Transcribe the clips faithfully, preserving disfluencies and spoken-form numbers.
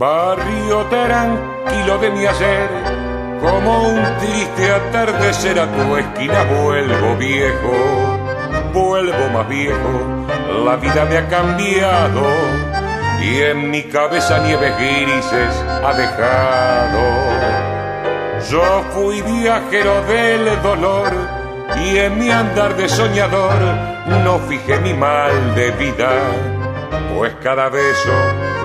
Barrio tranquilo de mi ayer, como un triste atardecer a tu esquina vuelvo viejo, vuelvo más viejo, la vida me ha cambiado y en mi cabeza nieves grises ha dejado. Yo fui viajero del dolor y en mi andar de soñador no fijé mi mal de vida, pues cada beso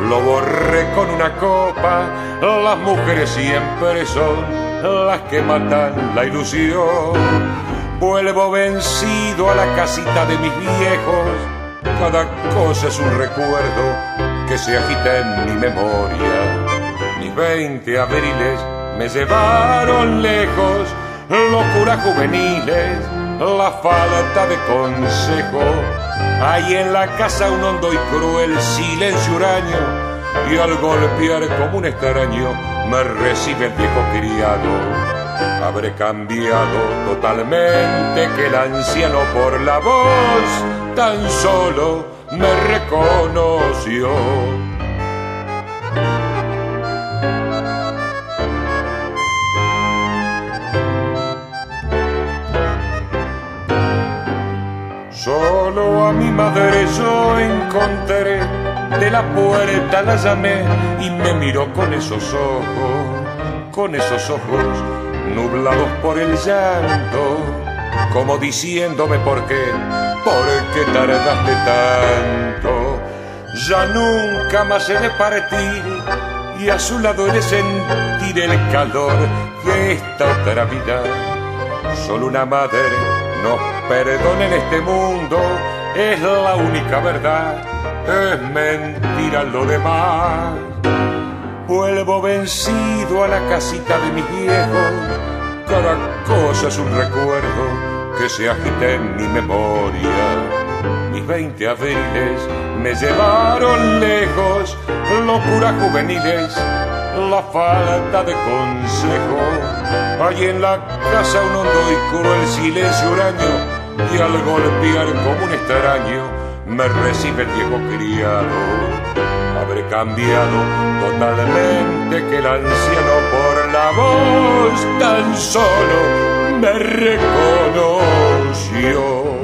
lo borré con una copa. Las mujeres siempre son las que matan la ilusión. Vuelvo vencido a la casita de mis viejos, cada cosa es un recuerdo que se agita en mi memoria. Mis veinte abriles me llevaron lejos, locuras juveniles, la falta de consejo. Hay en la casa un hondo y cruel silencio huraño, y al golpear como un extraño me recibe el viejo criado. Habré cambiado totalmente, que el anciano por la voz tan solo me reconoció. Solo a mi madre yo encontré, de la puerta la llamé y me miró con esos ojos, con esos ojos nublados por el llanto, como diciéndome por qué, por qué tardaste tanto. Ya nunca más he de partir y a su lado he de sentir el calor de esta otra vida. Solo una madre nos perdona en este mundo, es la única verdad, es mentira lo demás. Vuelvo vencido a la casita de mis viejos, cada cosa es un recuerdo que se agita en mi memoria. Mis veinte abriles me llevaron lejos, locuras juveniles, la falta de consejo. Hay en la casa un hondo y cruel silencio huraño, y al golpear como un extraño me recibe el viejo criado. Habré cambiado totalmente, que el anciano por la voz tan solo me reconoció.